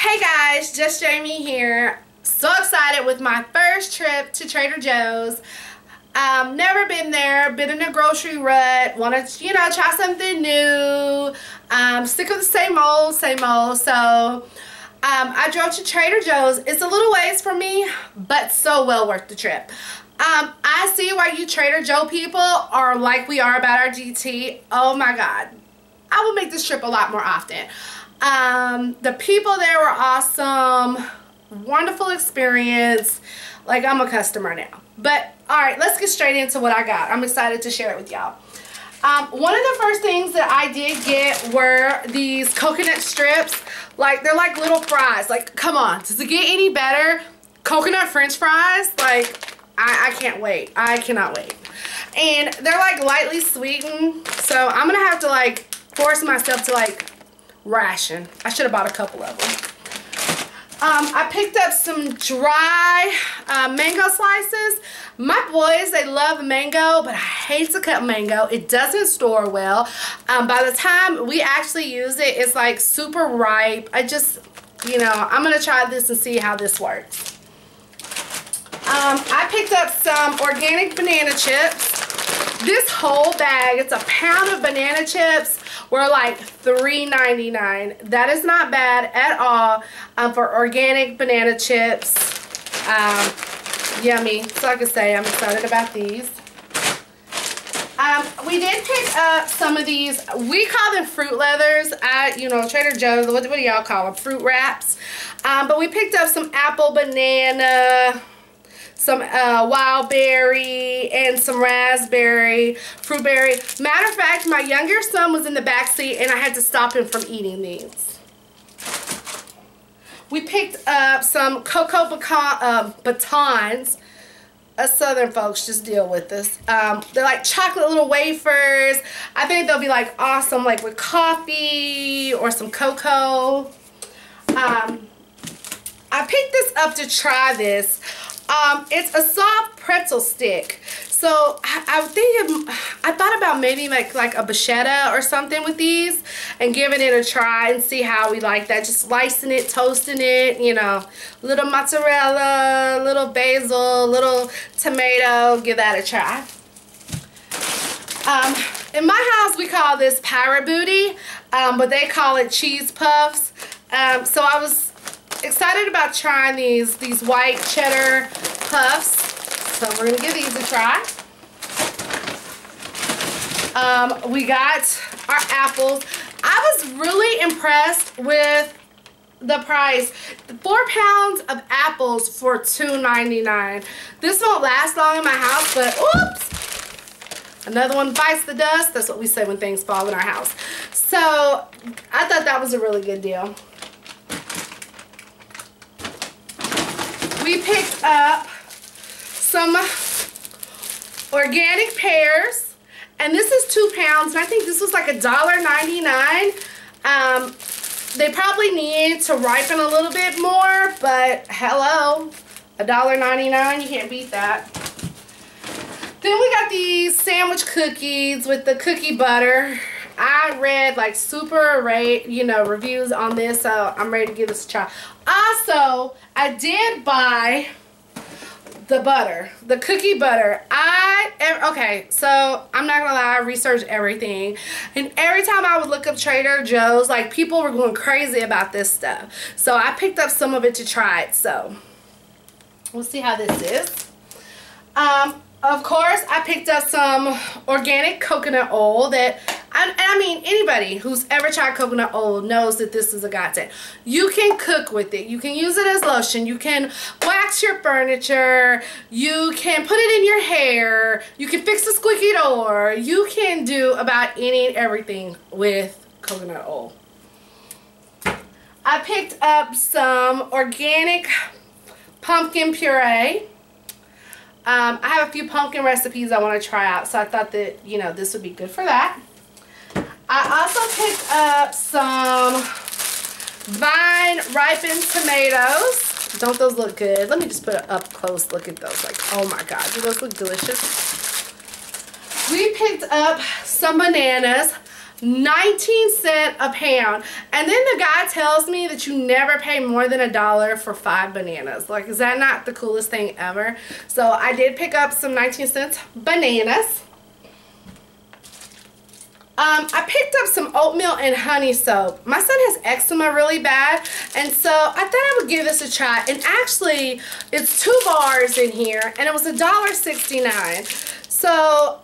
Hey guys, just Jamie here. So excited with my first trip to Trader Joe's. Never been there, been in a grocery rut, wanted to, you know, try something new. Sick of the same old. So I drove to Trader Joe's. It's a little ways for me, but so well worth the trip. I see why you Trader Joe people are like we are about our GT. Oh my God. I will make this trip a lot more often. The people there were awesome. Wonderful experience. Like, I'm a customer now. But, alright, let's get straight into what I got. I'm excited to share it with y'all. One of the first things that I did get were these coconut strips. Like, they're like little fries. Like, come on. Does it get any better? Coconut french fries? Like, I can't wait. I cannot wait. And they're like lightly sweetened. So, I'm going to have to like force myself to like ration. I should have bought a couple of them. I picked up some dry mango slices. My boys, they love mango, but I hate to cut mango. It doesn't store well. By the time we actually use it, it's like super ripe. I just, you know, I'm going to try this and see how this works. I picked up some organic banana chips. This whole bag, it's a pound of banana chips, were like $3.99. That is not bad at all for organic banana chips. Yummy. So like I say, I'm excited about these. We did pick up some of these. We call them fruit leathers. You know, Trader Joe's. What do y'all call them? Fruit wraps. But we picked up some apple banana, some wild berry, and some raspberry, fruit berry. Matter of fact, my younger son was in the back seat and I had to stop him from eating these. We picked up some cocoa batons. Us Southern folks just deal with this. They're like chocolate little wafers. I think they'll be like awesome like with coffee or some cocoa. I picked this up to try this. It's a soft pretzel stick. So I thought about maybe like a bruschetta or something with these and giving it a try and see how we like that. Just slicing it, toasting it, you know, little mozzarella, little basil, little tomato. Give that a try. In my house, we call this pirate booty, but they call it cheese puffs. So I was excited about trying these white cheddar puffs, so we're gonna give these a try. We got our apples. I was really impressed with the price. 4 pounds of apples for $2.99. This won't last long in my house, but oops, another one bites the dust. That's what we say when things fall in our house. So I thought that was a really good deal. We picked up some organic pears, and this is 2 pounds, and I think this was like $1.99. They probably need to ripen a little bit more, but hello, $1.99, you can't beat that. Then we got these sandwich cookies with the cookie butter. I read like super reviews on this, so I'm ready to give this a try. Also, I did buy the butter, the cookie butter. Okay, so I'm not gonna lie, I researched everything, and every time I would look up Trader Joe's, like people were going crazy about this stuff. So I picked up some of it to try it. So we'll see how this is. Of course, I picked up some organic coconut oil that, I mean, anybody who's ever tried coconut oil knows that this is a godsend. You can cook with it. You can use it as lotion. You can wax your furniture. You can put it in your hair. You can fix a squeaky door. You can do about any and everything with coconut oil. I picked up some organic pumpkin puree. I have a few pumpkin recipes I want to try out, so I thought that, you know, this would be good for that. I also picked up some vine-ripened tomatoes. Don't those look good? Let me just put an up-close look at those. Like, oh my God, do those look delicious? We picked up some bananas. 19 cents a pound. And then the guy tells me that you never pay more than $1 for 5 bananas. Like, is that not the coolest thing ever? So I did pick up some 19-cent bananas. I picked up some oatmeal and honey soap. My son has eczema really bad, and so I thought I would give this a try. And actually, it's 2 bars in here, and it was $1.69. So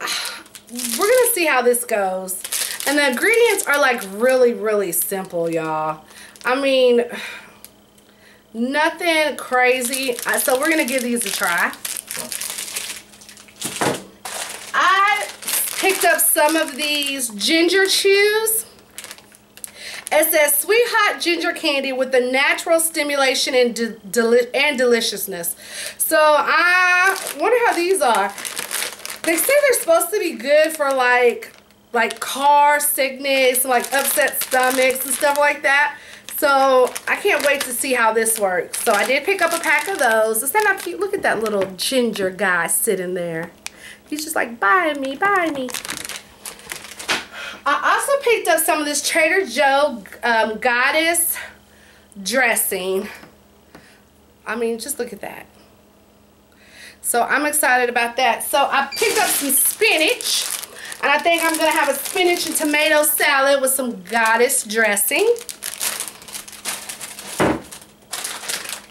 we're gonna see how this goes. And the ingredients are like really simple, y'all. I mean, nothing crazy. So we're gonna give these a try. I picked up some of these ginger chews. It says sweet hot ginger candy with the natural stimulation and deliciousness. So I wonder how these are. They say they're supposed to be good for like car sickness, like upset stomachs and stuff like that. So I can't wait to see how this works. So I did pick up a pack of those. Is that not cute? Look at that little ginger guy sitting there. He's just like, buy me, buy me. I also picked up some of this Trader Joe's Goddess dressing. I mean, just look at that. So I'm excited about that. So I picked up some spinach. And I think I'm going to have a spinach and tomato salad with some Goddess dressing.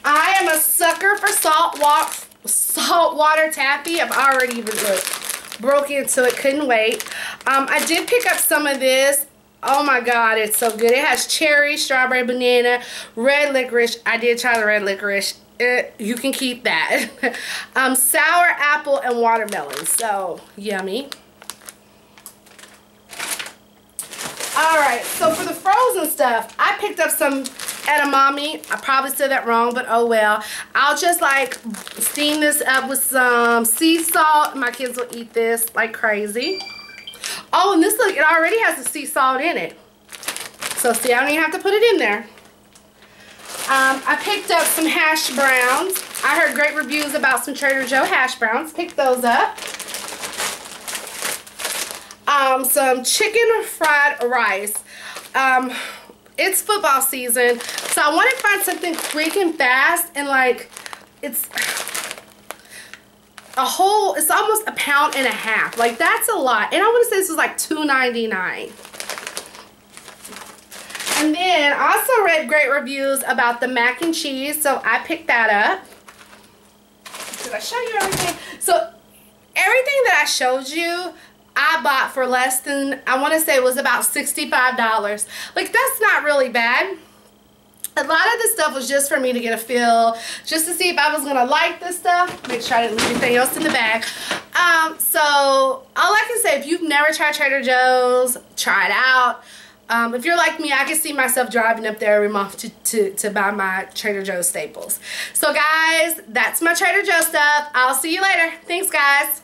I am a sucker for salt water taffy. I've already even broke into it. Couldn't wait. I did pick up some of this. Oh my God, it's so good. It has cherry, strawberry, banana, red licorice. I did try the red licorice. You can keep that. Sour apple and watermelon. So yummy. Alright, so for the frozen stuff, I picked up some edamame. I probably said that wrong, but oh well. I'll just like steam this up with some sea salt. My kids will eat this like crazy. Oh, and this, look, it already has the sea salt in it. So see, I don't even have to put it in there. I picked up some hash browns. I heard great reviews about some Trader Joe's hash browns. Picked those up. Some chicken fried rice. It's football season, so I want to find something quick and fast, and like it's almost 1.5 pounds. Like, that's a lot. And I want to say this was like $2.99. And then I also read great reviews about the mac and cheese, so I picked that up. Did I show you everything? So everything that I showed you, I bought for less than, I want to say it was about $65. Like, that's not really bad. A lot of this stuff was just for me to get a feel, just to see if I was going to like this stuff. Make sure I didn't leave anything else in the bag. So, all I can say, if you've never tried Trader Joe's, try it out. If you're like me, I can see myself driving up there every month to buy my Trader Joe's staples. So, guys, that's my Trader Joe's stuff. I'll see you later. Thanks, guys.